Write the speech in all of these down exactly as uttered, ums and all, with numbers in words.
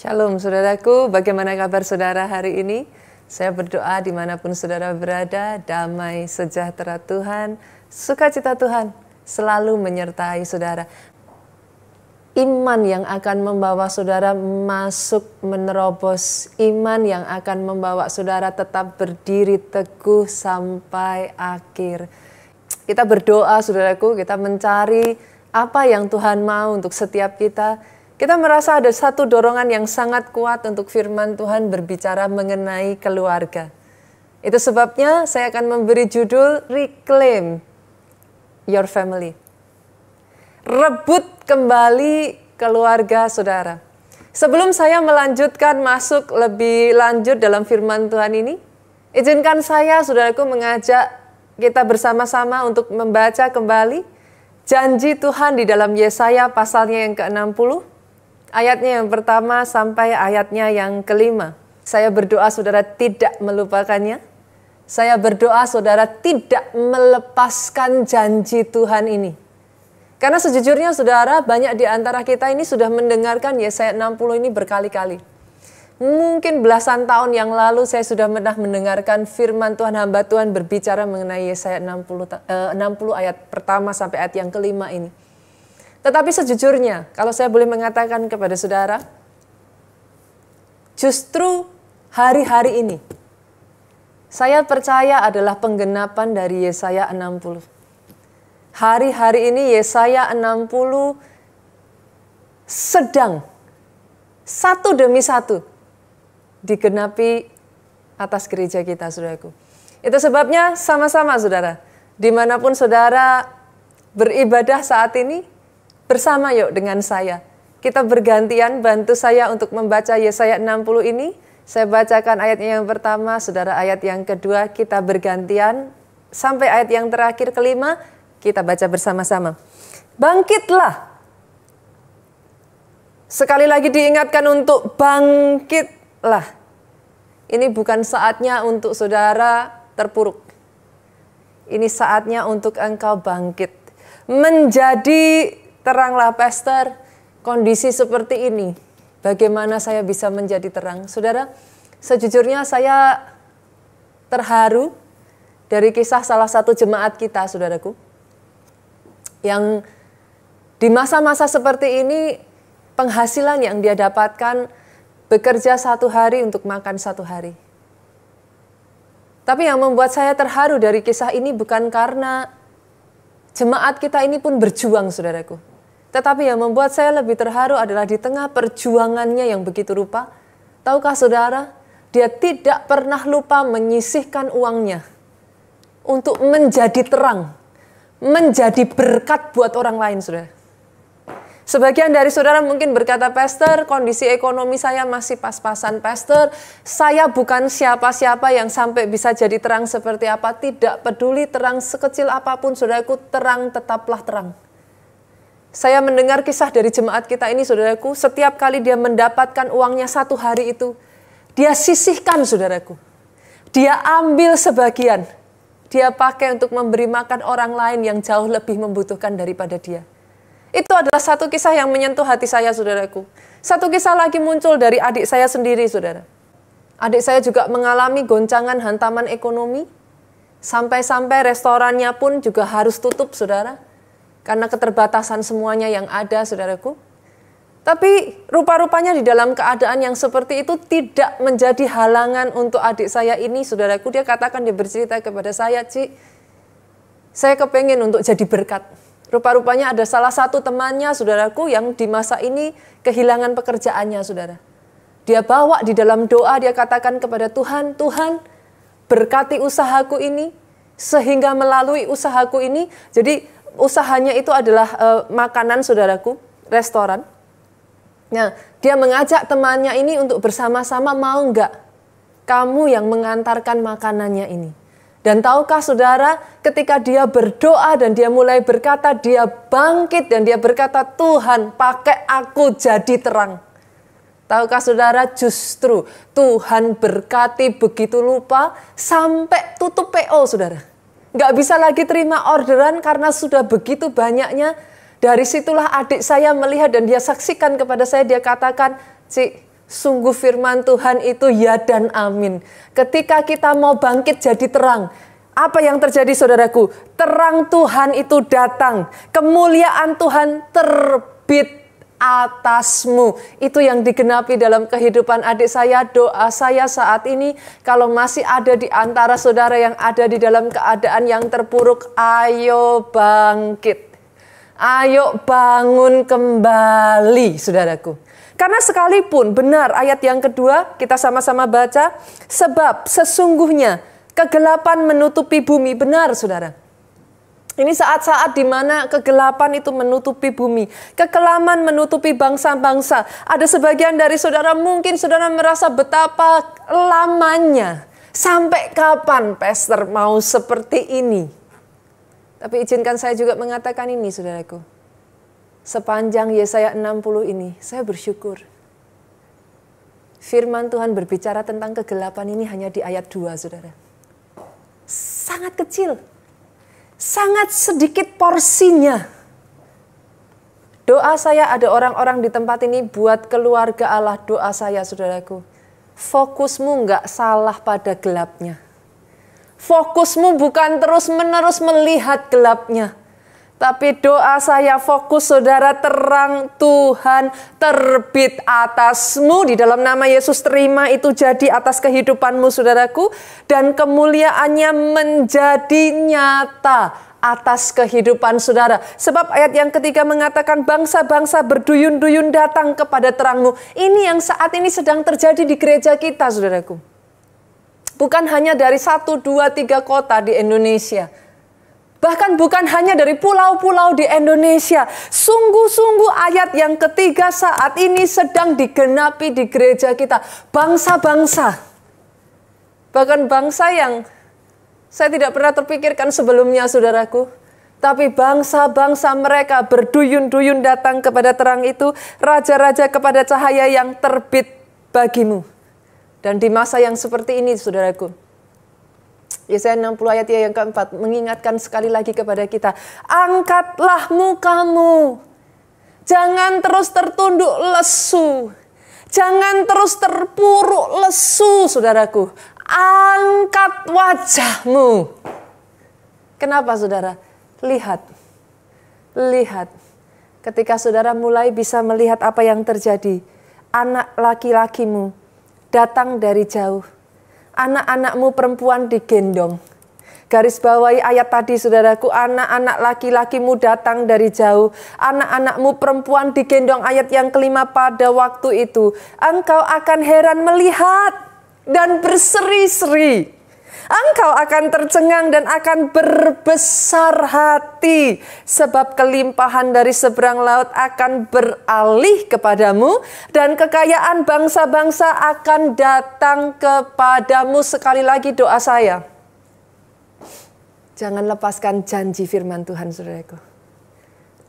Shalom saudaraku, bagaimana kabar saudara hari ini? Saya berdoa dimanapun saudara berada, damai sejahtera Tuhan, sukacita Tuhan selalu menyertai saudara. Iman yang akan membawa saudara masuk menerobos, iman yang akan membawa saudara tetap berdiri teguh sampai akhir. Kita berdoa saudaraku, kita mencari apa yang Tuhan mau untuk setiap kita. Kita merasa ada satu dorongan yang sangat kuat untuk firman Tuhan berbicara mengenai keluarga. Itu sebabnya saya akan memberi judul Reclaim Your Family. Rebut kembali keluarga saudara. Sebelum saya melanjutkan masuk lebih lanjut dalam firman Tuhan ini, izinkan saya saudaraku mengajak kita bersama-sama untuk membaca kembali janji Tuhan di dalam Yesaya pasalnya yang ke enam puluh. Ayatnya yang pertama sampai ayatnya yang kelima. Saya berdoa saudara tidak melupakannya. Saya berdoa saudara tidak melepaskan janji Tuhan ini. Karena sejujurnya saudara, banyak di antara kita ini sudah mendengarkan Yesaya enam puluh ini berkali-kali. Mungkin belasan tahun yang lalu saya sudah pernah mendengarkan firman Tuhan, hamba Tuhan berbicara mengenai Yesaya enam puluh, eh, enam puluh ayat pertama sampai ayat yang kelima ini. Tetapi sejujurnya, kalau saya boleh mengatakan kepada saudara, justru hari-hari ini, saya percaya adalah penggenapan dari Yesaya enam puluh. Hari-hari ini Yesaya enam puluh sedang satu demi satu digenapi atas gereja kita, saudaraku. Itu sebabnya sama-sama, saudara, dimanapun saudara beribadah saat ini, bersama yuk dengan saya. Kita bergantian bantu saya untuk membaca Yesaya enam puluh ini. Saya bacakan ayatnya yang pertama, saudara ayat yang kedua. Kita bergantian sampai ayat yang terakhir kelima. Kita baca bersama-sama. Bangkitlah. Sekali lagi diingatkan untuk bangkitlah. Ini bukan saatnya untuk saudara terpuruk. Ini saatnya untuk engkau bangkit. Menjadi teranglah pastor, kondisi seperti ini, bagaimana saya bisa menjadi terang? Saudara, sejujurnya saya terharu dari kisah salah satu jemaat kita, saudaraku. Yang di masa-masa seperti ini, penghasilan yang dia dapatkan bekerja satu hari untuk makan satu hari. Tapi yang membuat saya terharu dari kisah ini bukan karena jemaat kita ini pun berjuang, saudaraku. Tetapi yang membuat saya lebih terharu adalah di tengah perjuangannya yang begitu rupa. Tahukah saudara, dia tidak pernah lupa menyisihkan uangnya untuk menjadi terang, menjadi berkat buat orang lain, saudara. Sebagian dari saudara mungkin berkata, pastor, kondisi ekonomi saya masih pas-pasan, pastor, saya bukan siapa-siapa yang sampai bisa jadi terang seperti apa. Tidak peduli terang sekecil apapun, saudaraku, terang tetaplah terang. Saya mendengar kisah dari jemaat kita ini, saudaraku, setiap kali dia mendapatkan uangnya satu hari itu, dia sisihkan, saudaraku. Dia ambil sebagian, dia pakai untuk memberi makan orang lain yang jauh lebih membutuhkan daripada dia. Itu adalah satu kisah yang menyentuh hati saya, saudaraku. Satu kisah lagi muncul dari adik saya sendiri, saudara. Adik saya juga mengalami goncangan hantaman ekonomi, sampai-sampai restorannya pun juga harus tutup, saudara. Karena keterbatasan semuanya yang ada, saudaraku. Tapi rupa-rupanya di dalam keadaan yang seperti itu tidak menjadi halangan untuk adik saya ini, saudaraku. Dia katakan, dia bercerita kepada saya, Ci, saya kepengen untuk jadi berkat. Rupa-rupanya ada salah satu temannya, saudaraku, yang di masa ini kehilangan pekerjaannya, saudara. Dia bawa di dalam doa, dia katakan kepada Tuhan, Tuhan, berkati usahaku ini, sehingga melalui usahaku ini, jadi usahanya itu adalah e, makanan, saudaraku, restoran. Nah, dia mengajak temannya ini untuk bersama-sama, mau enggak kamu yang mengantarkan makanannya ini. Dan tahukah saudara, ketika dia berdoa dan dia mulai berkata, dia bangkit dan dia berkata, Tuhan, pakai aku jadi terang. Tahukah saudara, justru Tuhan berkati begitu lupa sampai tutup P O, saudara. Nggak bisa lagi terima orderan karena sudah begitu banyaknya. Dari situlah adik saya melihat dan dia saksikan kepada saya, dia katakan, Cik, Sungguh firman Tuhan itu ya dan amin. Ketika kita mau bangkit jadi terang, apa yang terjadi saudaraku? Terang Tuhan itu datang, kemuliaan Tuhan terbit atasmu. Itu yang digenapi dalam kehidupan adik saya. Doa saya saat ini, kalau masih ada di antara saudara yang ada di dalam keadaan yang terpuruk, ayo bangkit, ayo bangun kembali saudaraku. Karena sekalipun benar ayat yang kedua, kita sama-sama baca, sebab sesungguhnya kegelapan menutupi bumi. Benar saudara, ini saat-saat di mana kegelapan itu menutupi bumi, kekelaman menutupi bangsa-bangsa. Ada sebagian dari saudara, mungkin saudara merasa betapa lamanya, sampai kapan pastor mau seperti ini. Tapi izinkan saya juga mengatakan ini saudaraku, sepanjang Yesaya enam puluh ini saya bersyukur. Firman Tuhan berbicara tentang kegelapan ini hanya di ayat dua saudara. Sangat kecil, sangat sedikit porsinya. Doa saya, ada orang-orang di tempat ini buat keluarga Allah, doa saya saudaraku, fokusmu nggak salah pada gelapnya. Fokusmu bukan terus-menerus melihat gelapnya, tapi doa saya fokus saudara, terang Tuhan terbit atasmu. Di dalam nama Yesus terima itu jadi atas kehidupanmu saudaraku, dan kemuliaannya menjadi nyata atas kehidupan saudara. Sebab ayat yang ketiga mengatakan bangsa-bangsa berduyun-duyun datang kepada terangmu. Ini yang saat ini sedang terjadi di gereja kita saudaraku. Bukan hanya dari satu, dua, tiga kota di Indonesia. Bahkan bukan hanya dari pulau-pulau di Indonesia. Sungguh-sungguh ayat yang ketiga saat ini sedang digenapi di gereja kita. Bangsa-bangsa, bahkan bangsa yang saya tidak pernah terpikirkan sebelumnya saudaraku, tapi bangsa-bangsa mereka berduyun-duyun datang kepada terang itu, raja-raja kepada cahaya yang terbit bagimu. Dan di masa yang seperti ini saudaraku, Yesaya enam puluh ayat yang keempat mengingatkan sekali lagi kepada kita, angkatlah mukamu, jangan terus tertunduk lesu, jangan terus terpuruk lesu saudaraku, angkat wajahmu. Kenapa saudara? Lihat, lihat, ketika saudara mulai bisa melihat apa yang terjadi, anak laki-lakimu datang dari jauh, anak-anakmu perempuan digendong. Garis bawahi ayat tadi saudaraku, anak-anak laki-lakimu datang dari jauh, anak-anakmu perempuan digendong. Ayat yang kelima, pada waktu itu engkau akan heran melihat dan berseri-seri, engkau akan tercengang dan akan berbesar hati, sebab kelimpahan dari seberang laut akan beralih kepadamu, dan kekayaan bangsa-bangsa akan datang kepadamu. Sekali lagi doa saya, jangan lepaskan janji firman Tuhan saudaraku.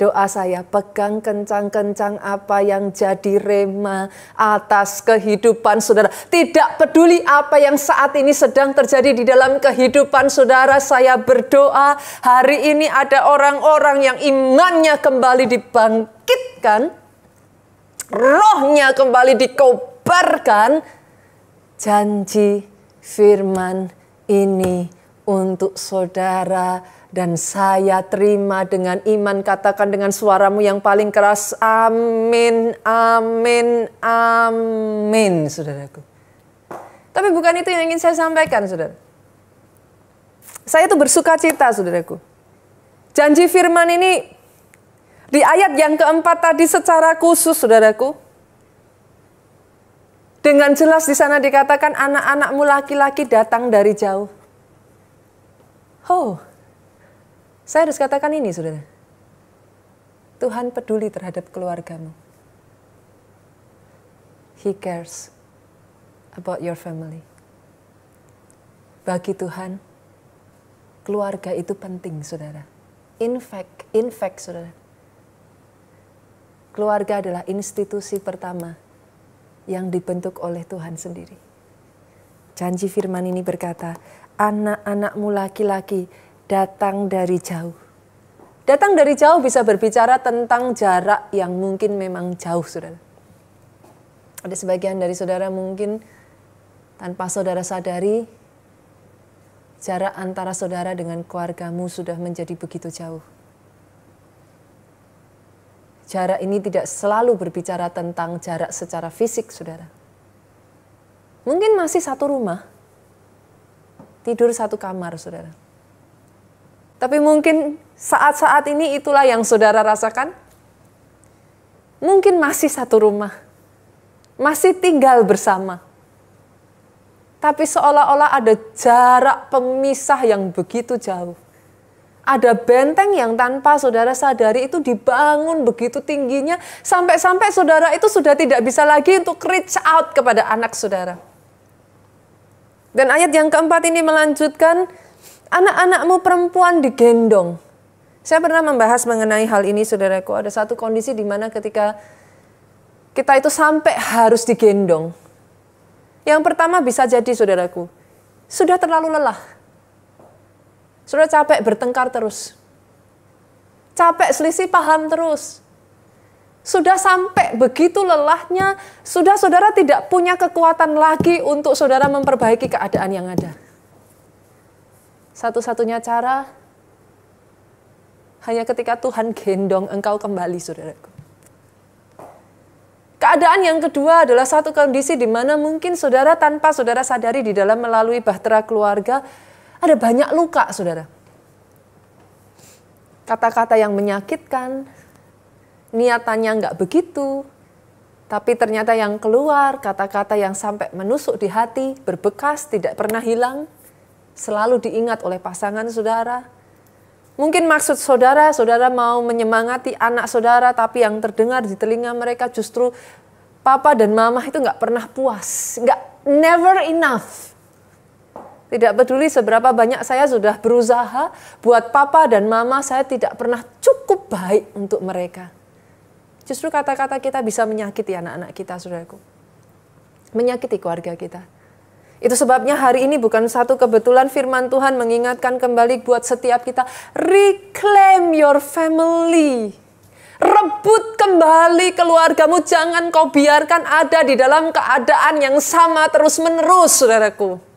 Doa saya, pegang kencang-kencang apa yang jadi rema atas kehidupan saudara. Tidak peduli apa yang saat ini sedang terjadi di dalam kehidupan saudara, saya berdoa hari ini ada orang-orang yang imannya kembali dibangkitkan, rohnya kembali dikobarkan. Janji firman ini untuk saudara, dan saya terima dengan iman. Katakan dengan suaramu yang paling keras, amin, amin, amin saudaraku. Tapi bukan itu yang ingin saya sampaikan saudara. Saya itu bersuka cita saudaraku. Janji firman ini di ayat yang keempat tadi secara khusus saudaraku, dengan jelas di sana dikatakan anak-anakmu laki-laki datang dari jauh. Oh, saya harus katakan ini saudara, Tuhan peduli terhadap keluargamu. He cares about your family. Bagi Tuhan, keluarga itu penting saudara. In fact, in fact saudara, keluarga adalah institusi pertama yang dibentuk oleh Tuhan sendiri. Janji firman ini berkata, anak-anakmu laki-laki datang dari jauh. Datang dari jauh bisa berbicara tentang jarak yang mungkin memang jauh saudara. ada sebagian dari saudara mungkin tanpa saudara sadari, jarak antara saudara dengan keluargamu sudah menjadi begitu jauh. Jarak ini tidak selalu berbicara tentang jarak secara fisik, saudara. Mungkin masih satu rumah, tidur satu kamar, saudara. Tapi mungkin saat-saat ini itulah yang saudara rasakan. Mungkin masih satu rumah, masih tinggal bersama. Tapi seolah-olah ada jarak pemisah yang begitu jauh. Ada benteng yang tanpa saudara sadari itu dibangun begitu tingginya, sampai-sampai saudara itu sudah tidak bisa lagi untuk reach out kepada anak saudara. Dan ayat yang keempat ini melanjutkan, anak-anakmu perempuan digendong. Saya pernah membahas mengenai hal ini, saudaraku. Ada satu kondisi di mana ketika kita itu sampai harus digendong. Yang pertama bisa jadi, saudaraku, sudah terlalu lelah. Sudah capek bertengkar terus. Capek selisih paham terus. Sudah sampai begitu lelahnya, sudah saudara tidak punya kekuatan lagi untuk saudara memperbaiki keadaan yang ada. Satu-satunya cara hanya ketika Tuhan gendong engkau kembali, saudaraku. Keadaan yang kedua adalah satu kondisi di mana mungkin saudara tanpa saudara sadari di dalam melalui bahtera keluarga ada banyak luka, saudara. Kata-kata yang menyakitkan, niatannya nggak begitu, tapi ternyata yang keluar kata-kata yang sampai menusuk di hati, berbekas, tidak pernah hilang. Selalu diingat oleh pasangan saudara. Mungkin maksud saudara, saudara mau menyemangati anak saudara, tapi yang terdengar di telinga mereka justru papa dan mama itu nggak pernah puas, nggak never enough. Tidak peduli seberapa banyak saya sudah berusaha, buat papa dan mama saya tidak pernah cukup baik untuk mereka. Justru kata-kata kita bisa menyakiti anak-anak kita, saudaraku, menyakiti keluarga kita. Itu sebabnya hari ini bukan satu kebetulan firman Tuhan mengingatkan kembali buat setiap kita, reclaim your family. Rebut kembali keluargamu, jangan kau biarkan ada di dalam keadaan yang sama terus-menerus, saudaraku.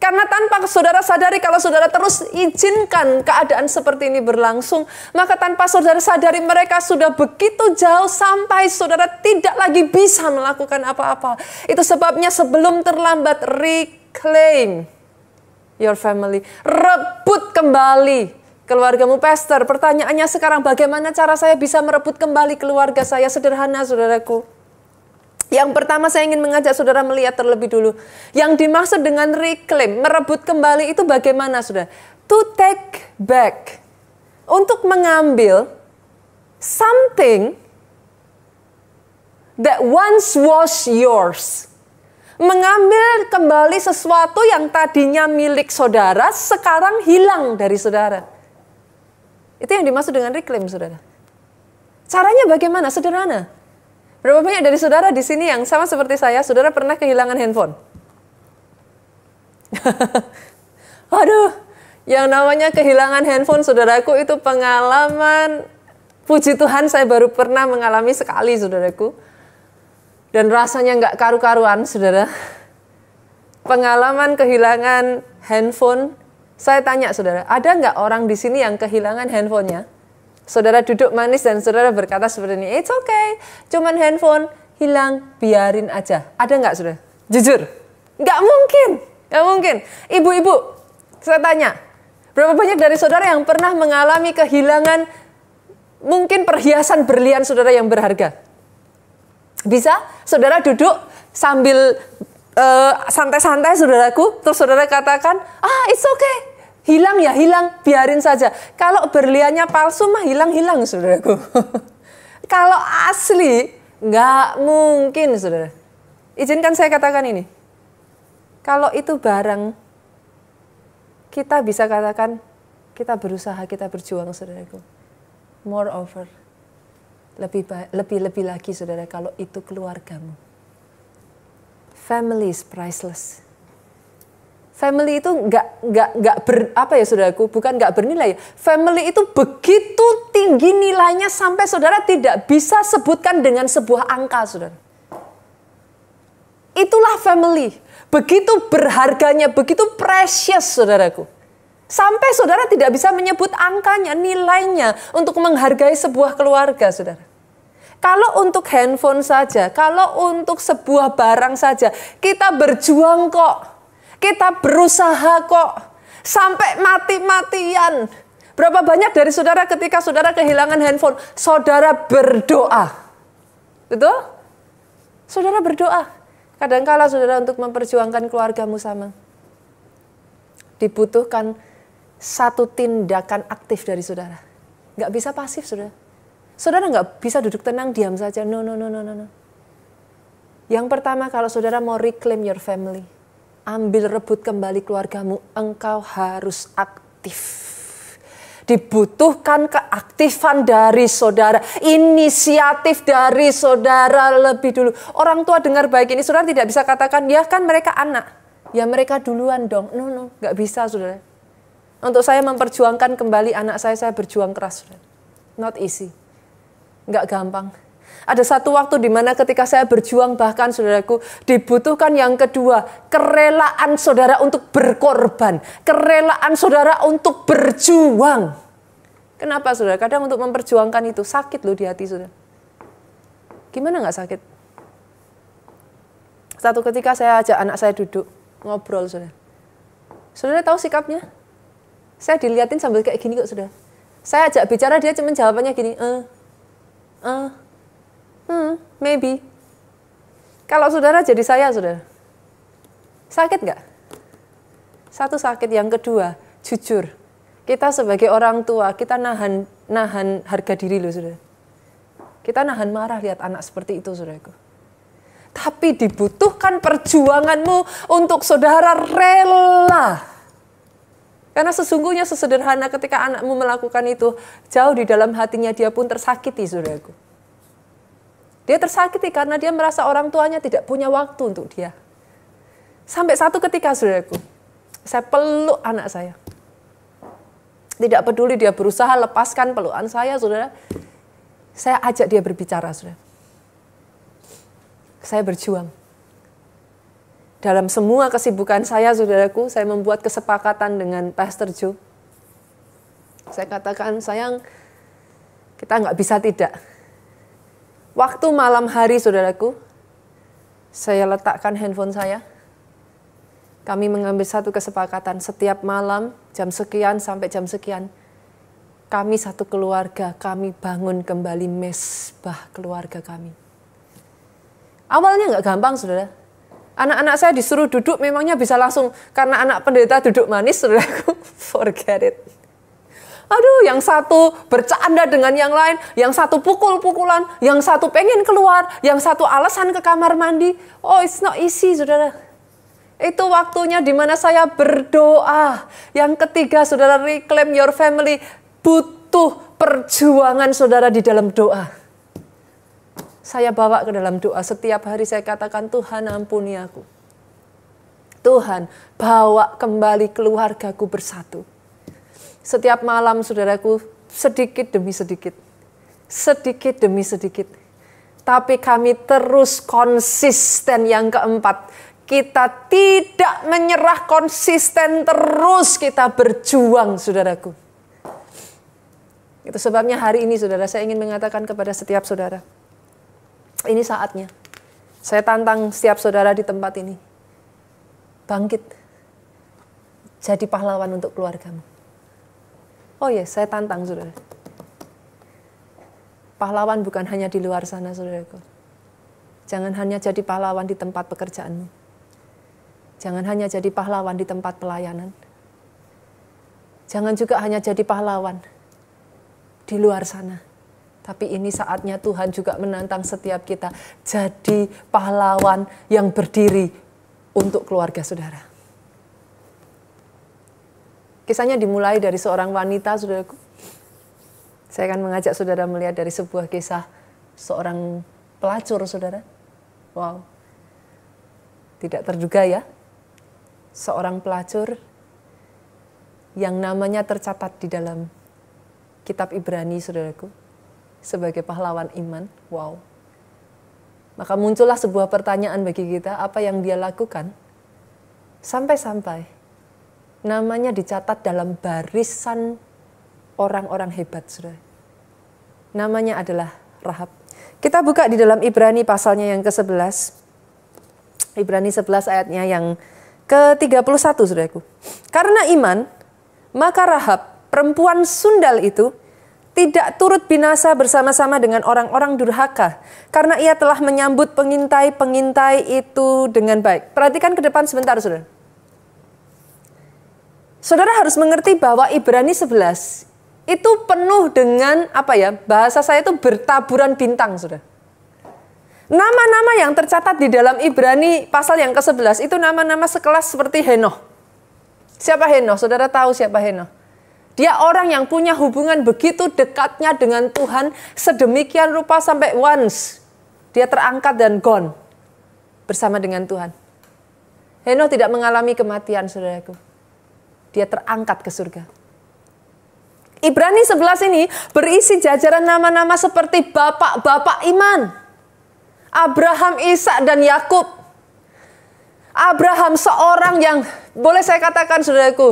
Karena tanpa saudara sadari, kalau saudara terus izinkan keadaan seperti ini berlangsung, maka tanpa saudara sadari mereka sudah begitu jauh sampai saudara tidak lagi bisa melakukan apa-apa. Itu sebabnya sebelum terlambat, reclaim your family. Rebut kembali keluargamu. Pastor, pertanyaannya sekarang, bagaimana cara saya bisa merebut kembali keluarga saya? Sederhana, saudaraku. Yang pertama saya ingin mengajak saudara melihat terlebih dulu. Yang dimaksud dengan reclaim, merebut kembali itu bagaimana, saudara? To take back. Untuk mengambil something that once was yours. Mengambil kembali sesuatu yang tadinya milik saudara, sekarang hilang dari saudara. Itu yang dimaksud dengan reclaim, saudara. Caranya bagaimana? Sederhana. Berapa banyak dari saudara di sini yang sama seperti saya, saudara pernah kehilangan handphone? Aduh, yang namanya kehilangan handphone, saudaraku, itu pengalaman, puji Tuhan saya baru pernah mengalami sekali, saudaraku. Dan rasanya nggak karu-karuan, saudara. Pengalaman kehilangan handphone, saya tanya saudara, ada nggak orang di sini yang kehilangan handphonenya? Saudara duduk manis dan saudara berkata seperti ini, it's okay, cuman handphone hilang, biarin aja. Ada nggak, saudara? Jujur, nggak mungkin, nggak mungkin. Ibu-ibu, saya tanya, berapa banyak dari saudara yang pernah mengalami kehilangan mungkin perhiasan berlian saudara yang berharga? Bisa, saudara duduk sambil uh, santai-santai, saudaraku, terus saudara katakan, ah, it's okay. Hilang ya hilang, biarin saja. Kalau berliannya palsu mah hilang-hilang, saudaraku. Kalau asli, nggak mungkin, saudara. Izinkan saya katakan ini. Kalau itu barang, kita bisa katakan, kita berusaha, kita berjuang, saudaraku. Moreover, lebih-lebih lagi, saudara, kalau itu keluargamu. Family is priceless. Family itu nggak nggak nggak ber apa ya saudaraku, bukan nggak bernilai. Family itu begitu tinggi nilainya sampai saudara tidak bisa sebutkan dengan sebuah angka, saudara. Itulah family. Begitu berharganya, begitu precious, saudaraku. Sampai saudara tidak bisa menyebut angkanya, nilainya untuk menghargai sebuah keluarga, saudara. Kalau untuk handphone saja, kalau untuk sebuah barang saja, kita berjuang kok. Kita berusaha kok. Sampai mati-matian. Berapa banyak dari saudara ketika saudara kehilangan handphone, saudara berdoa. Betul? Saudara berdoa. Kadangkala saudara untuk memperjuangkan keluargamu sama. Dibutuhkan satu tindakan aktif dari saudara. Nggak bisa pasif, saudara. Saudara nggak bisa duduk tenang, diam saja. No, no, no, no, no. Yang pertama, kalau saudara mau reclaim your family, ambil rebut kembali keluargamu, engkau harus aktif. Dibutuhkan keaktifan dari saudara, inisiatif dari saudara lebih dulu. Orang tua dengar baik ini, saudara tidak bisa katakan, ya kan mereka anak, ya mereka duluan dong. No, no, nggak bisa, saudara. Untuk saya memperjuangkan kembali anak saya, saya berjuang keras, saudara. Not easy. Nggak gampang. Ada satu waktu di mana ketika saya berjuang, bahkan saudaraku, dibutuhkan yang kedua, kerelaan saudara untuk berkorban, kerelaan saudara untuk berjuang. Kenapa, saudara? Kadang untuk memperjuangkan itu sakit loh di hati, saudara. Gimana nggak sakit? Satu ketika saya ajak anak saya duduk ngobrol, saudara. Saudara tahu sikapnya? Saya diliatin sambil kayak gini kok, saudara. Saya ajak bicara, dia cuma jawabannya gini, eh. Uh, hmm, maybe. Kalau saudara jadi saya, saudara, sakit nggak? Satu sakit, yang kedua, jujur. Kita sebagai orang tua, kita nahan nahan harga diri loh, saudara. Kita nahan marah lihat anak seperti itu, saudaraku. Tapi dibutuhkan perjuanganmu untuk saudara rela. Karena sesungguhnya sesederhana ketika anakmu melakukan itu, jauh di dalam hatinya dia pun tersakiti, saudaraku. Dia tersakiti karena dia merasa orang tuanya tidak punya waktu untuk dia. Sampai satu ketika, saudaraku, saya peluk anak saya. Tidak peduli dia berusaha lepaskan pelukan saya, saudara. Saya ajak dia berbicara, saudara. Saya berjuang. Dalam semua kesibukan saya, saudaraku, saya membuat kesepakatan dengan Pastor Joe. Saya katakan, sayang, kita nggak bisa tidak. Waktu malam hari, saudaraku, saya letakkan handphone saya. Kami mengambil satu kesepakatan, setiap malam jam sekian sampai jam sekian. Kami satu keluarga, kami bangun kembali mesbah keluarga kami. Awalnya nggak gampang, saudara. Anak-anak saya disuruh duduk, memangnya bisa langsung, karena anak pendeta duduk manis, saudaraku, forget it. Aduh, yang satu bercanda dengan yang lain, yang satu pukul-pukulan, yang satu pengen keluar, yang satu alasan ke kamar mandi. Oh, it's not easy, saudara. Itu waktunya di mana saya berdoa. Yang ketiga, saudara, reclaim your family. Butuh perjuangan saudara di dalam doa. Saya bawa ke dalam doa, setiap hari saya katakan, Tuhan ampuni aku. Tuhan, bawa kembali keluargaku bersatu. Setiap malam, saudaraku, sedikit demi sedikit. Sedikit demi sedikit. Tapi kami terus konsisten. Yang keempat, kita tidak menyerah, konsisten terus kita berjuang, saudaraku. Itu sebabnya hari ini, saudara, saya ingin mengatakan kepada setiap saudara, ini saatnya. Saya tantang setiap saudara di tempat ini. Bangkit. Jadi pahlawan untuk keluargamu. Oh ya, saya tantang saudara. Pahlawan bukan hanya di luar sana, saudaraku. Jangan hanya jadi pahlawan di tempat pekerjaanmu. Jangan hanya jadi pahlawan di tempat pelayanan. Jangan juga hanya jadi pahlawan di luar sana. Tapi ini saatnya Tuhan juga menantang setiap kita jadi pahlawan yang berdiri untuk keluarga saudara. Kisahnya dimulai dari seorang wanita, saudaraku. Saya akan mengajak saudara melihat dari sebuah kisah seorang pelacur, saudara. Wow, tidak terduga ya. Seorang pelacur yang namanya tercatat di dalam kitab Ibrani, saudaraku. Sebagai pahlawan iman, wow. Maka muncullah sebuah pertanyaan bagi kita, apa yang dia lakukan? Sampai-sampai namanya dicatat dalam barisan orang-orang hebat, Saudara. Namanya adalah Rahab. Kita buka di dalam Ibrani pasalnya yang ke sebelas. Ibrani sebelas ayatnya yang ke tiga puluh satu, Saudaraku. Karena iman, maka Rahab, perempuan sundal itu, tidak turut binasa bersama-sama dengan orang-orang durhaka, karena ia telah menyambut pengintai-pengintai itu dengan baik. Perhatikan ke depan sebentar, Saudara. Saudara harus mengerti bahwa Ibrani sebelas itu penuh dengan apa ya? Bahasa saya itu bertaburan bintang, Saudara. Nama-nama yang tercatat di dalam Ibrani pasal yang ke sebelas itu nama-nama sekelas seperti Henoh. Siapa Henoh? Saudara tahu siapa Henoh? Dia orang yang punya hubungan begitu dekatnya dengan Tuhan, sedemikian rupa sampai once dia terangkat dan gone bersama dengan Tuhan. Henoh tidak mengalami kematian, Saudaraku. Dia terangkat ke surga. Ibrani sebelas ini berisi jajaran nama-nama seperti bapak-bapak iman. Abraham, Ishak, dan Yakub. Abraham seorang yang boleh saya katakan, Saudaraku,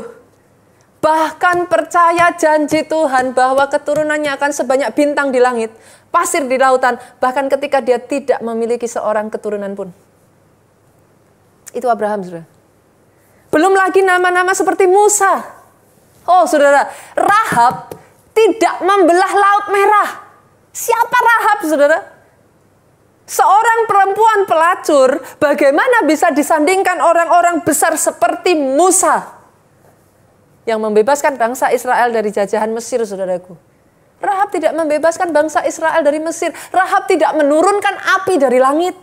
bahkan percaya janji Tuhan bahwa keturunannya akan sebanyak bintang di langit, pasir di lautan, bahkan ketika dia tidak memiliki seorang keturunan pun. Itu Abraham, Saudara. Belum lagi nama-nama seperti Musa. Oh, Saudara, Rahab tidak membelah laut merah. Siapa Rahab, Saudara? Seorang perempuan pelacur, bagaimana bisa disandingkan orang-orang besar seperti Musa? Yang membebaskan bangsa Israel dari jajahan Mesir, Saudaraku. Rahab tidak membebaskan bangsa Israel dari Mesir. Rahab tidak menurunkan api dari langit.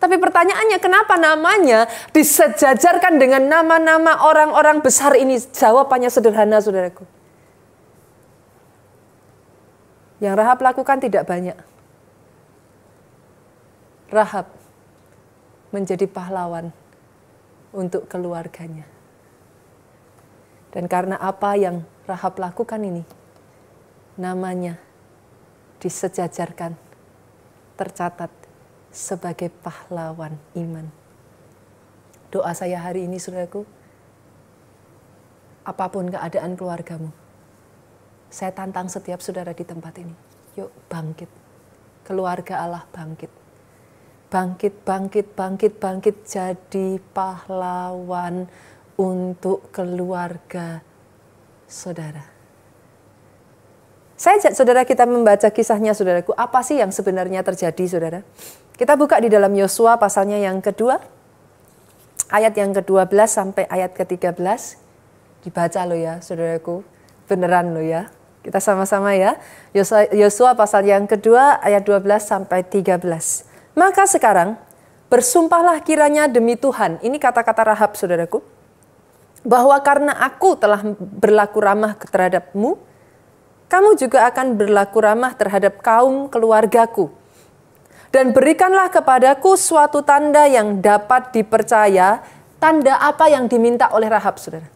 Tapi pertanyaannya, kenapa namanya disejajarkan dengan nama-nama orang-orang besar ini? Jawabannya sederhana, Saudaraku. Yang Rahab lakukan tidak banyak. Rahab menjadi pahlawan untuk keluarganya. Dan karena apa yang Rahab lakukan ini, namanya disejajarkan, tercatat sebagai pahlawan iman. Doa saya hari ini, Saudaraku, apapun keadaan keluargamu, saya tantang setiap saudara di tempat ini. Yuk bangkit, keluarga Allah bangkit. Bangkit, bangkit, bangkit, bangkit, jadi pahlawan untuk keluarga saudara. Saya ajak saudara kita membaca kisahnya, Saudaraku. Apa sih yang sebenarnya terjadi, Saudara? Kita buka di dalam Yosua pasalnya yang kedua. Ayat yang ke dua belas sampai ayat ke tiga belas. Dibaca lo ya, Saudaraku. Beneran lo ya. Kita sama-sama ya. Yosua pasal yang kedua ayat dua belas sampai tiga belas. Maka sekarang bersumpahlah kiranya demi Tuhan. Ini kata-kata Rahab, Saudaraku. Bahwa karena aku telah berlaku ramah terhadapmu, kamu juga akan berlaku ramah terhadap kaum keluargaku. Dan berikanlah kepadaku suatu tanda yang dapat dipercaya, tanda apa yang diminta oleh Rahab, Saudara.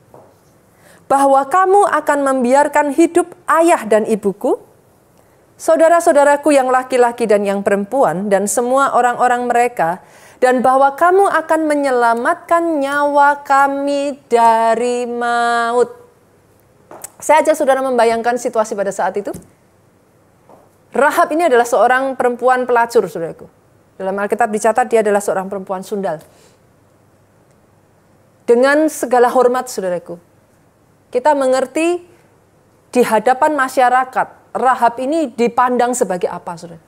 Bahwa kamu akan membiarkan hidup ayah dan ibuku, saudara-saudaraku yang laki-laki dan yang perempuan, dan semua orang-orang mereka, dan bahwa kamu akan menyelamatkan nyawa kami dari maut. Saya ajak saudara membayangkan situasi pada saat itu. Rahab ini adalah seorang perempuan pelacur, Saudaraku. Dalam Alkitab dicatat dia adalah seorang perempuan sundal. Dengan segala hormat, Saudaraku, kita mengerti di hadapan masyarakat, Rahab ini dipandang sebagai apa, Saudara?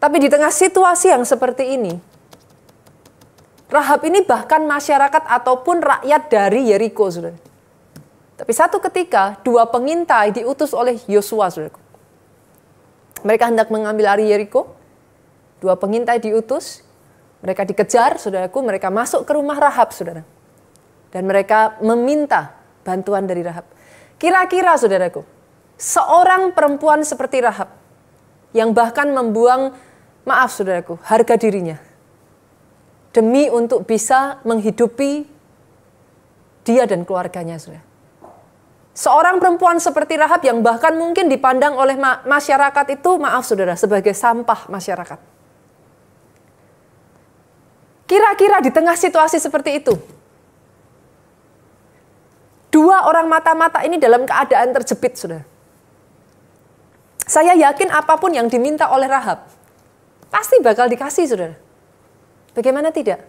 Tapi di tengah situasi yang seperti ini, Rahab ini bahkan masyarakat ataupun rakyat dari Yeriko, Saudara. Tapi satu ketika dua pengintai diutus oleh Yosua, Saudara. Mereka hendak mengambil Ari Yeriko. Dua pengintai diutus, mereka dikejar, Saudaraku, mereka masuk ke rumah Rahab, Saudara. Dan mereka meminta bantuan dari Rahab. Kira-kira, Saudaraku, seorang perempuan seperti Rahab yang bahkan membuang, maaf Saudaraku, harga dirinya demi untuk bisa menghidupi dia dan keluarganya, Saudara. Seorang perempuan seperti Rahab yang bahkan mungkin dipandang oleh ma masyarakat itu, maaf saudara, sebagai sampah masyarakat. Kira-kira di tengah situasi seperti itu, dua orang mata-mata ini dalam keadaan terjepit, saudara. Saya yakin apapun yang diminta oleh Rahab, pasti bakal dikasih, saudara. Bagaimana tidak?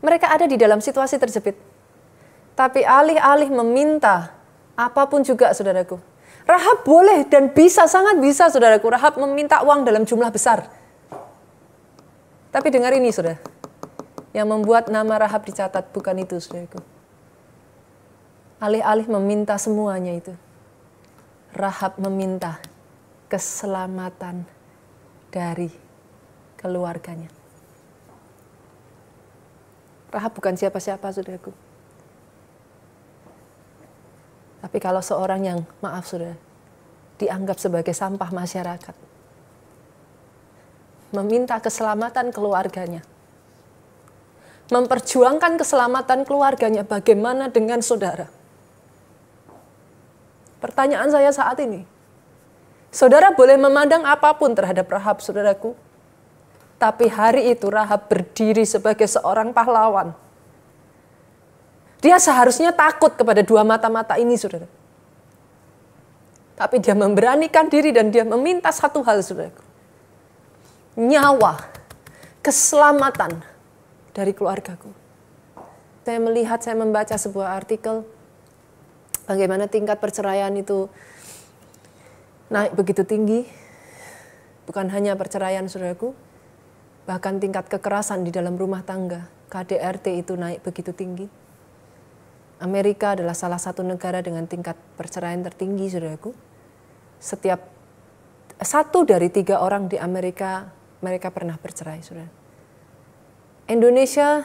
Mereka ada di dalam situasi terjepit. Tapi alih-alih meminta, apapun juga, saudaraku. Rahab boleh dan bisa, sangat bisa, saudaraku. Rahab meminta uang dalam jumlah besar. Tapi dengar ini, saudara. Yang membuat nama Rahab dicatat bukan itu, saudaraku. Alih-alih meminta semuanya itu, Rahab meminta keselamatan dari keluarganya. Rahab bukan siapa-siapa, saudaraku. Tapi kalau seorang yang, maaf saudara, dianggap sebagai sampah masyarakat, meminta keselamatan keluarganya, memperjuangkan keselamatan keluarganya, bagaimana dengan saudara? Pertanyaan saya saat ini, saudara boleh memandang apapun terhadap Rahab, saudaraku, tapi hari itu Rahab berdiri sebagai seorang pahlawan. Dia seharusnya takut kepada dua mata-mata ini, saudara. Tapi dia memberanikan diri dan dia meminta satu hal, saudara. Nyawa, keselamatan dari keluargaku. Saya melihat, saya membaca sebuah artikel bagaimana tingkat perceraian itu naik begitu tinggi. Bukan hanya perceraian, saudaraku, bahkan tingkat kekerasan di dalam rumah tangga, K D R T itu naik begitu tinggi. Amerika adalah salah satu negara dengan tingkat perceraian tertinggi, saudaraku. Setiap satu dari tiga orang di Amerika, mereka pernah bercerai, saudara. Indonesia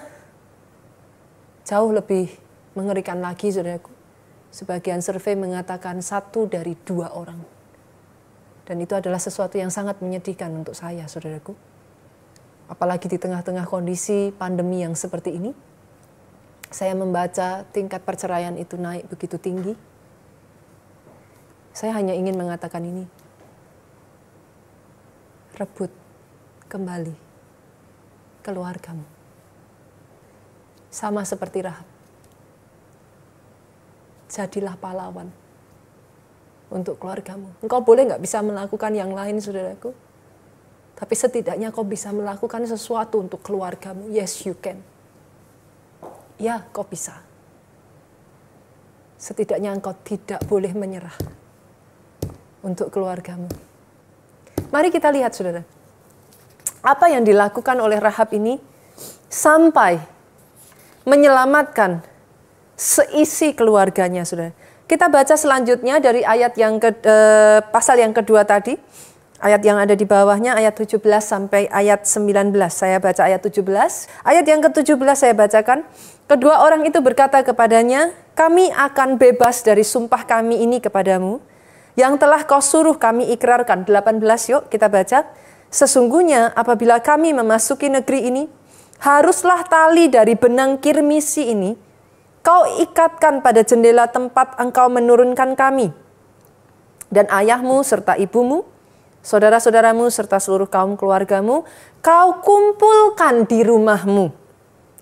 jauh lebih mengerikan lagi, saudaraku. Sebagian survei mengatakan satu dari dua orang. Dan itu adalah sesuatu yang sangat menyedihkan untuk saya, saudaraku. Apalagi di tengah-tengah kondisi pandemi yang seperti ini. Saya membaca tingkat perceraian itu naik begitu tinggi. Saya hanya ingin mengatakan ini. Rebut kembali keluargamu. Sama seperti Rahab. Jadilah pahlawan untuk keluargamu. Engkau boleh nggak bisa melakukan yang lain, saudaraku. Tapi setidaknya kau bisa melakukan sesuatu untuk keluargamu. Yes, you can. Ya, kau bisa. Setidaknya engkau tidak boleh menyerah untuk keluargamu. Mari kita lihat, saudara. Apa yang dilakukan oleh Rahab ini sampai menyelamatkan seisi keluarganya, saudara. Kita baca selanjutnya dari ayat yang ke, eh, pasal yang kedua tadi. Ayat yang ada di bawahnya, ayat tujuh belas sampai ayat sembilan belas. Saya baca ayat tujuh belas. Ayat yang ke tujuh belas saya bacakan. Kedua orang itu berkata kepadanya, kami akan bebas dari sumpah kami ini kepadamu, yang telah kau suruh kami ikrarkan. delapan belas, yuk kita baca. Sesungguhnya apabila kami memasuki negeri ini, haruslah tali dari benang kirmisi ini, kau ikatkan pada jendela tempat engkau menurunkan kami, dan ayahmu serta ibumu, saudara-saudaramu serta seluruh kaum keluargamu, kau kumpulkan di rumahmu.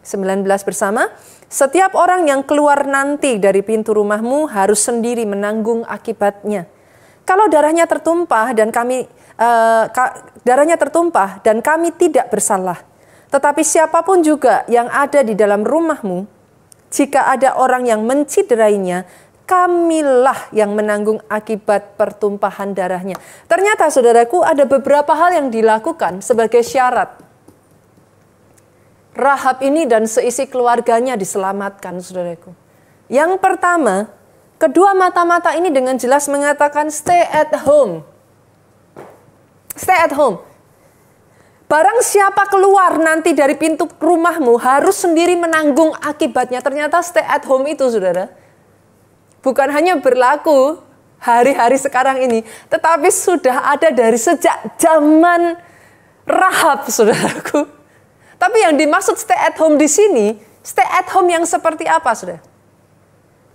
sembilan belas bersama, setiap orang yang keluar nanti dari pintu rumahmu harus sendiri menanggung akibatnya. Kalau darahnya tertumpah dan kami eh, darahnya tertumpah dan kami tidak bersalah. Tetapi siapapun juga yang ada di dalam rumahmu, jika ada orang yang menciderainya, kamilah yang menanggung akibat pertumpahan darahnya. Ternyata saudaraku ada beberapa hal yang dilakukan sebagai syarat Rahab ini dan seisi keluarganya diselamatkan, saudaraku. Yang pertama, kedua mata-mata ini dengan jelas mengatakan stay at home. Stay at home. Barang siapa keluar nanti dari pintu rumahmu harus sendiri menanggung akibatnya. Ternyata stay at home itu, saudara, bukan hanya berlaku hari-hari sekarang ini, tetapi sudah ada dari sejak zaman Rahab, saudaraku. Tapi yang dimaksud stay at home di sini, stay at home yang seperti apa, saudara?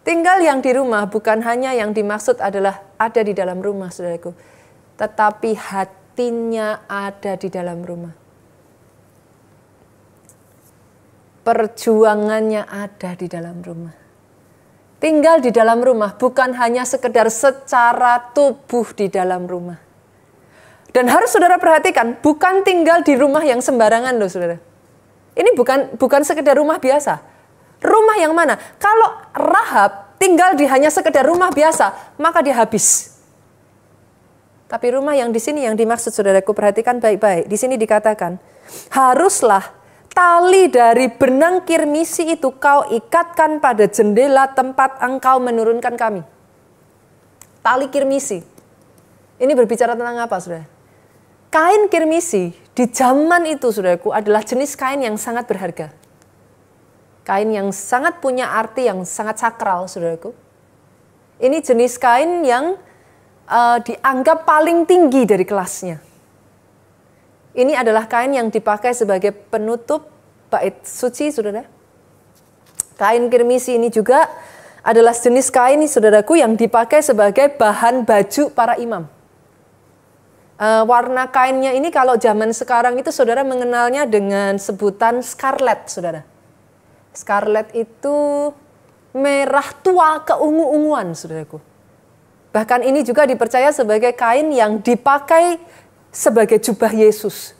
Tinggal yang di rumah bukan hanya yang dimaksud adalah ada di dalam rumah, saudaraku. Tetapi hatinya ada di dalam rumah. Perjuangannya ada di dalam rumah. Tinggal di dalam rumah bukan hanya sekedar secara tubuh di dalam rumah. Dan harus saudara perhatikan, bukan tinggal di rumah yang sembarangan loh, saudara. Ini bukan bukan sekedar rumah biasa. Rumah yang mana? Kalau Rahab tinggal di hanya sekedar rumah biasa, maka dia habis. Tapi rumah yang di sini yang dimaksud, saudaraku, perhatikan baik-baik. Di sini dikatakan, haruslah tali dari benang kirmisi itu kau ikatkan pada jendela tempat engkau menurunkan kami. Tali kirmisi. Ini berbicara tentang apa, saudara? Kain kirmisi di zaman itu, saudaraku, adalah jenis kain yang sangat berharga. Kain yang sangat punya arti yang sangat sakral, saudaraku. Ini jenis kain yang uh, dianggap paling tinggi dari kelasnya. Ini adalah kain yang dipakai sebagai penutup bait suci, saudara. Kain kirmisi ini juga adalah jenis kain, saudaraku, yang dipakai sebagai bahan baju para imam. Uh, warna kainnya ini kalau zaman sekarang itu saudara mengenalnya dengan sebutan scarlet, saudara. Scarlet itu merah tua keungu-unguan, saudaraku. Bahkan ini juga dipercaya sebagai kain yang dipakai sebagai jubah Yesus.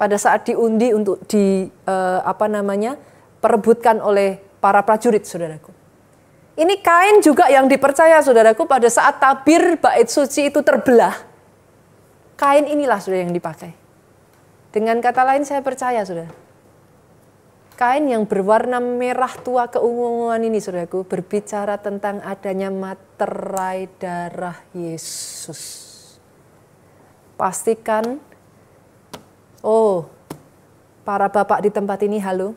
Pada saat diundi untuk di eh, apa namanya? perebutkan oleh para prajurit, saudaraku. Ini kain juga yang dipercaya, saudaraku, pada saat tabir bait suci itu terbelah. Kain inilah, saudara, yang dipakai. Dengan kata lain, saya percaya, saudara. Kain yang berwarna merah tua keunguan ini, saudaraku, berbicara tentang adanya materai darah Yesus. Pastikan, oh, para bapak di tempat ini, halo.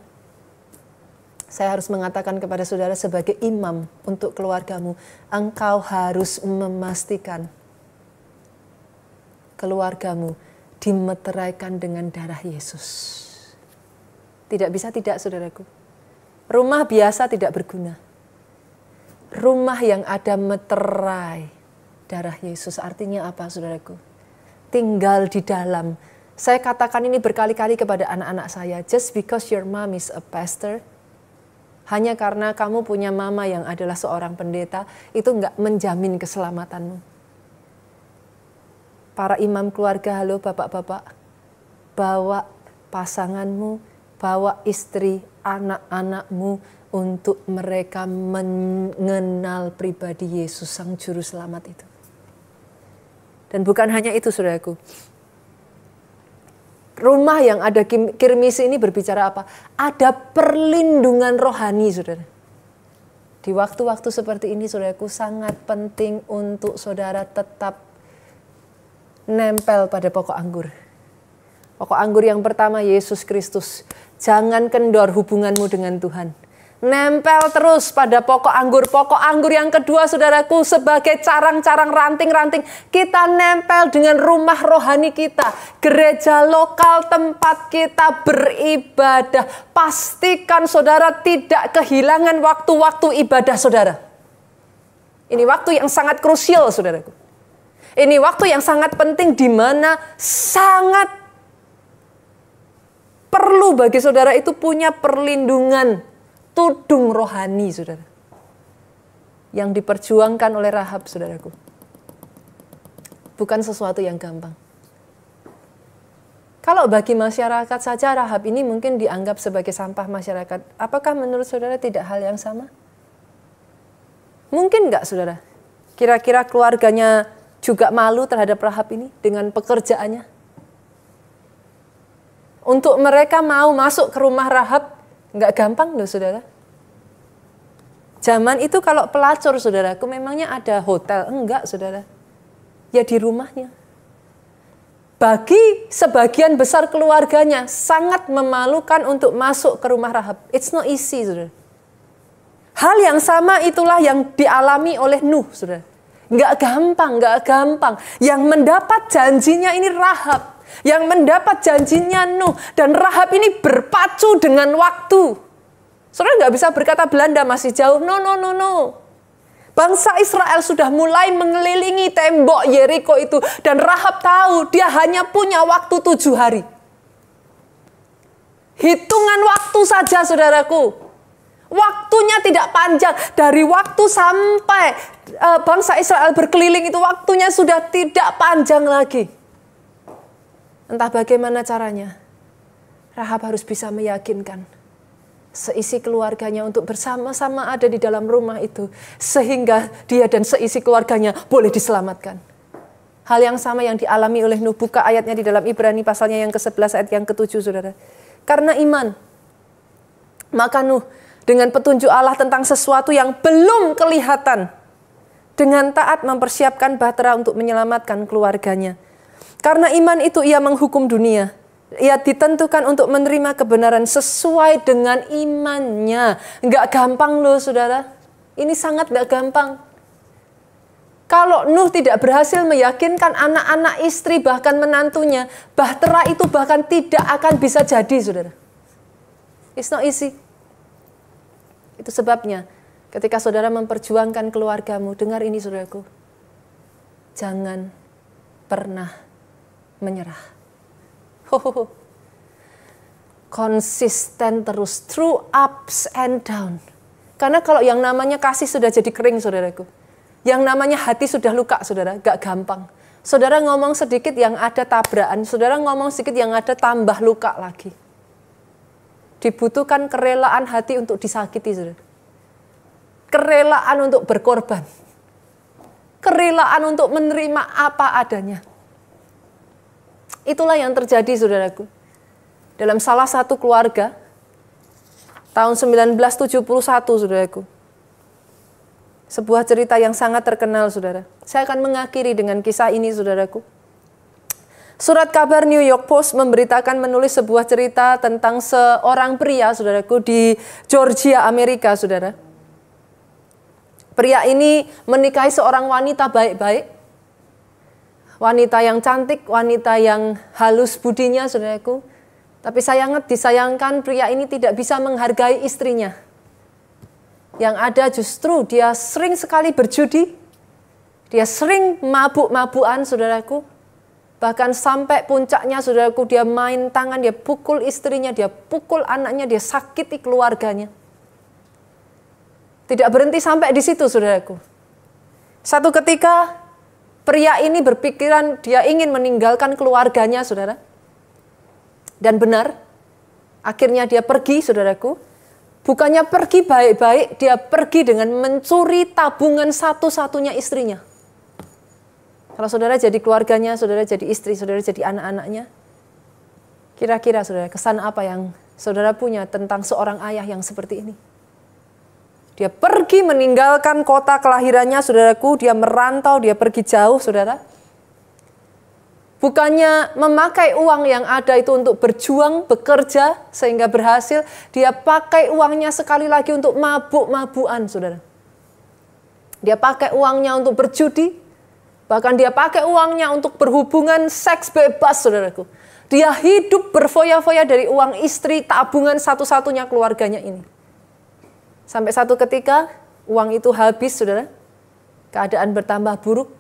Saya harus mengatakan kepada saudara sebagai imam untuk keluargamu, engkau harus memastikan keluargamu dimeteraikan dengan darah Yesus. Tidak bisa tidak, saudaraku. Rumah biasa tidak berguna. Rumah yang ada meterai darah Yesus. Artinya apa, saudaraku? Tinggal di dalam. Saya katakan ini berkali-kali kepada anak-anak saya. Just because your mom is a pastor, hanya karena kamu punya mama yang adalah seorang pendeta, itu nggak menjamin keselamatanmu. Para imam keluarga, halo bapak-bapak. Bawa pasanganmu, bawa istri, anak-anakmu untuk mereka mengenal pribadi Yesus Sang Juru Selamat itu. Dan bukan hanya itu, saudaraku. Rumah yang ada kirmisi ini berbicara apa? Ada perlindungan rohani, saudara. Di waktu-waktu seperti ini, saudaraku, sangat penting untuk saudara tetap nempel pada pokok anggur. Pokok anggur yang pertama, Yesus Kristus. Jangan kendor hubunganmu dengan Tuhan. Nempel terus pada pokok anggur. Pokok anggur yang kedua, saudaraku, sebagai carang-carang, ranting-ranting. Kita nempel dengan rumah rohani kita. Gereja lokal tempat kita beribadah. Pastikan saudara tidak kehilangan waktu-waktu ibadah saudara. Ini waktu yang sangat krusial, saudaraku. Ini waktu yang sangat penting di mana sangat perlu bagi saudara itu punya perlindungan tudung rohani, saudara. Yang diperjuangkan oleh Rahab, saudaraku. Bukan sesuatu yang gampang. Kalau bagi masyarakat saja Rahab ini mungkin dianggap sebagai sampah masyarakat. Apakah menurut saudara tidak hal yang sama? Mungkin enggak, saudara? Kira-kira keluarganya juga malu terhadap Rahab ini dengan pekerjaannya? Untuk mereka mau masuk ke rumah Rahab, nggak gampang loh, saudara. Zaman itu kalau pelacur, saudaraku, memangnya ada hotel? Enggak, saudara. Ya di rumahnya. Bagi sebagian besar keluarganya, sangat memalukan untuk masuk ke rumah Rahab. It's not easy, saudara. Hal yang sama itulah yang dialami oleh Nuh, saudara. Nggak gampang, nggak gampang. Yang mendapat janjinya ini Rahab. Yang mendapat janjinya Nuh, dan Rahab ini berpacu dengan waktu. Saudara nggak bisa berkata Belanda masih jauh, no no no no. Bangsa Israel sudah mulai mengelilingi tembok Yeriko itu. Dan Rahab tahu dia hanya punya waktu tujuh hari. Hitungan waktu saja saudaraku. Waktunya tidak panjang. Dari waktu sampai uh, bangsa Israel berkeliling itu waktunya sudah tidak panjang lagi. Entah bagaimana caranya, Rahab harus bisa meyakinkan seisi keluarganya untuk bersama-sama ada di dalam rumah itu, sehingga dia dan seisi keluarganya boleh diselamatkan. Hal yang sama yang dialami oleh Nuh, buka ayatnya di dalam Ibrani pasalnya yang ke sebelas ayat yang ke tujuh saudara. Karena iman, maka Nuh dengan petunjuk Allah tentang sesuatu yang belum kelihatan, dengan taat mempersiapkan bahtera untuk menyelamatkan keluarganya. Karena iman itu ia menghukum dunia. Ia ditentukan untuk menerima kebenaran sesuai dengan imannya. Enggak gampang loh saudara. Ini sangat enggak gampang. Kalau Nuh tidak berhasil meyakinkan anak-anak istri bahkan menantunya, bahtera itu bahkan tidak akan bisa jadi saudara. It's not easy. Itu sebabnya ketika saudara memperjuangkan keluargamu, dengar ini saudaraku. Jangan pernah menyerah. Ho, ho, ho. Konsisten terus through ups and down. Karena kalau yang namanya kasih sudah jadi kering saudaraku, yang namanya hati sudah luka saudara, gak gampang. Saudara ngomong sedikit yang ada tabrakan, saudara ngomong sedikit yang ada tambah luka lagi. Dibutuhkan kerelaan hati untuk disakiti saudara, kerelaan untuk berkorban, kerelaan untuk menerima apa adanya. Itulah yang terjadi saudaraku. Dalam salah satu keluarga tahun seribu sembilan ratus tujuh puluh satu saudaraku. Sebuah cerita yang sangat terkenal saudara. Saya akan mengakhiri dengan kisah ini saudaraku. Surat kabar New York Post memberitakan menulis sebuah cerita tentang seorang pria saudaraku di Georgia, Amerika saudara. Pria ini menikahi seorang wanita baik-baik. Wanita yang cantik, wanita yang halus budinya, saudaraku. Tapi sangat disayangkan pria ini tidak bisa menghargai istrinya. Yang ada justru dia sering sekali berjudi. Dia sering mabuk-mabukan, saudaraku. Bahkan sampai puncaknya, saudaraku, dia main tangan, dia pukul istrinya, dia pukul anaknya, dia sakiti keluarganya. Tidak berhenti sampai di situ, saudaraku. Satu ketika, pria ini berpikiran dia ingin meninggalkan keluarganya, saudara. Dan benar, akhirnya dia pergi, saudaraku. Bukannya pergi baik-baik, dia pergi dengan mencuri tabungan satu-satunya istrinya. Kalau saudara jadi keluarganya, saudara jadi istri, saudara jadi anak-anaknya. Kira-kira, saudara, kesan apa yang saudara punya tentang seorang ayah yang seperti ini? Dia pergi meninggalkan kota kelahirannya, saudaraku. Dia merantau, dia pergi jauh, saudara. Bukannya memakai uang yang ada itu untuk berjuang, bekerja, sehingga berhasil. Dia pakai uangnya sekali lagi untuk mabuk-mabukan, saudara. Dia pakai uangnya untuk berjudi. Bahkan dia pakai uangnya untuk berhubungan seks bebas, saudaraku. Dia hidup berfoya-foya dari uang istri, tabungan satu-satunya keluarganya ini. Sampai satu ketika uang itu habis, saudara. Keadaan bertambah buruk.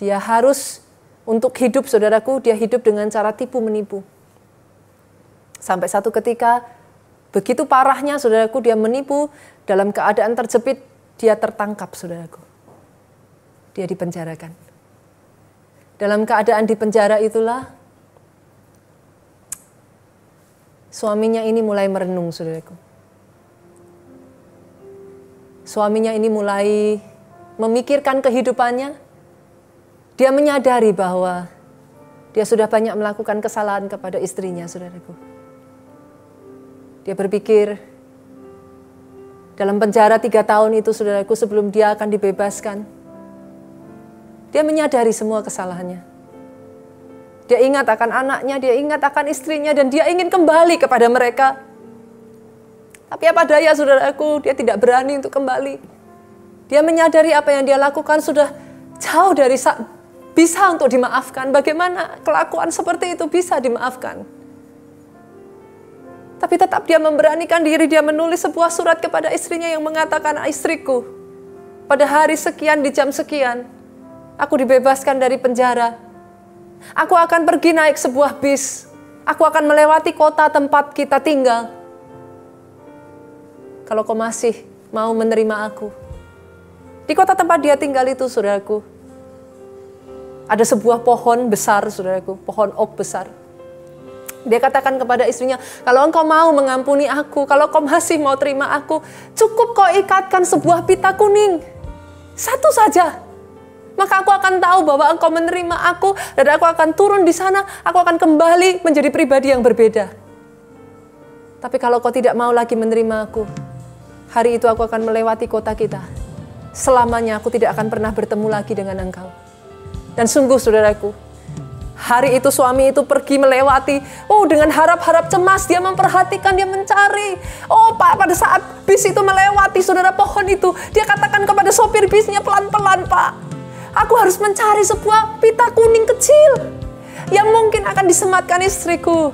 Dia harus untuk hidup, saudaraku, dia hidup dengan cara tipu menipu. Sampai satu ketika begitu parahnya, saudaraku, dia menipu dalam keadaan terjepit, dia tertangkap, saudaraku. Dia dipenjarakan. Dalam keadaan dipenjara itulah suaminya ini mulai merenung, saudaraku. Suaminya ini mulai memikirkan kehidupannya. Dia menyadari bahwa dia sudah banyak melakukan kesalahan kepada istrinya, saudaraku. Dia berpikir, dalam penjara tiga tahun itu, saudaraku, sebelum dia akan dibebaskan. Dia menyadari semua kesalahannya. Dia ingat akan anaknya, dia ingat akan istrinya, dan dia ingin kembali kepada mereka. Tapi apa daya, saudaraku, dia tidak berani untuk kembali. Dia menyadari apa yang dia lakukan sudah jauh dari bisa untuk dimaafkan. Bagaimana kelakuan seperti itu bisa dimaafkan? Tapi tetap dia memberanikan diri, dia menulis sebuah surat kepada istrinya yang mengatakan, istriku, pada hari sekian, di jam sekian, aku dibebaskan dari penjara. Aku akan pergi naik sebuah bis. Aku akan melewati kota tempat kita tinggal. Kalau kau masih mau menerima aku. Di kota tempat dia tinggal itu, saudaraku, ada sebuah pohon besar, saudaraku, pohon oak besar. Dia katakan kepada istrinya, kalau engkau mau mengampuni aku, kalau kau masih mau terima aku, cukup kau ikatkan sebuah pita kuning, satu saja. Maka aku akan tahu bahwa engkau menerima aku, dan aku akan turun di sana, aku akan kembali menjadi pribadi yang berbeda. Tapi kalau kau tidak mau lagi menerima aku, hari itu aku akan melewati kota kita. Selamanya aku tidak akan pernah bertemu lagi dengan engkau. Dan sungguh saudaraku, hari itu suami itu pergi melewati, oh dengan harap-harap cemas dia memperhatikan, dia mencari. Oh Pak, pada saat bis itu melewati saudara pohon itu, dia katakan kepada sopir bisnya, pelan-pelan Pak, aku harus mencari sebuah pita kuning kecil yang mungkin akan disematkan istriku.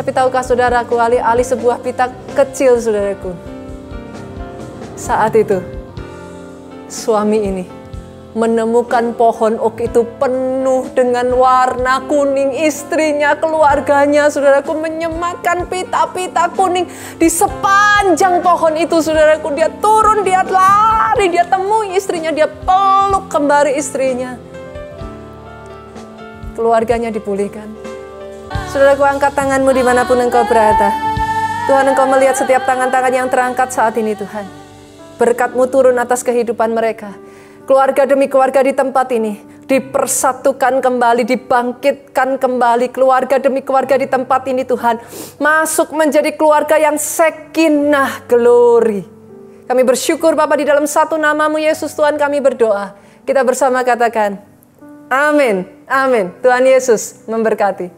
Tapi tahukah saudaraku, alih-alih sebuah pita kecil saudaraku, saat itu suami ini menemukan pohon oak itu penuh dengan warna kuning. Istrinya, keluarganya, saudaraku, menyematkan pita-pita kuning di sepanjang pohon itu, saudaraku. Dia turun, dia lari, dia temui istrinya, dia peluk kembali istrinya. Keluarganya dipulihkan. Saudaraku, angkat tanganmu dimanapun engkau berada. Tuhan, engkau melihat setiap tangan-tangan yang terangkat saat ini, Tuhan. Berkat-Mu turun atas kehidupan mereka. Keluarga demi keluarga di tempat ini dipersatukan kembali, dibangkitkan kembali. Keluarga demi keluarga di tempat ini, Tuhan, masuk menjadi keluarga yang sakinah glory. Kami bersyukur Bapa, di dalam satu nama-Mu Yesus Tuhan kami berdoa. Kita bersama katakan, amin, amin. Tuhan Yesus memberkati.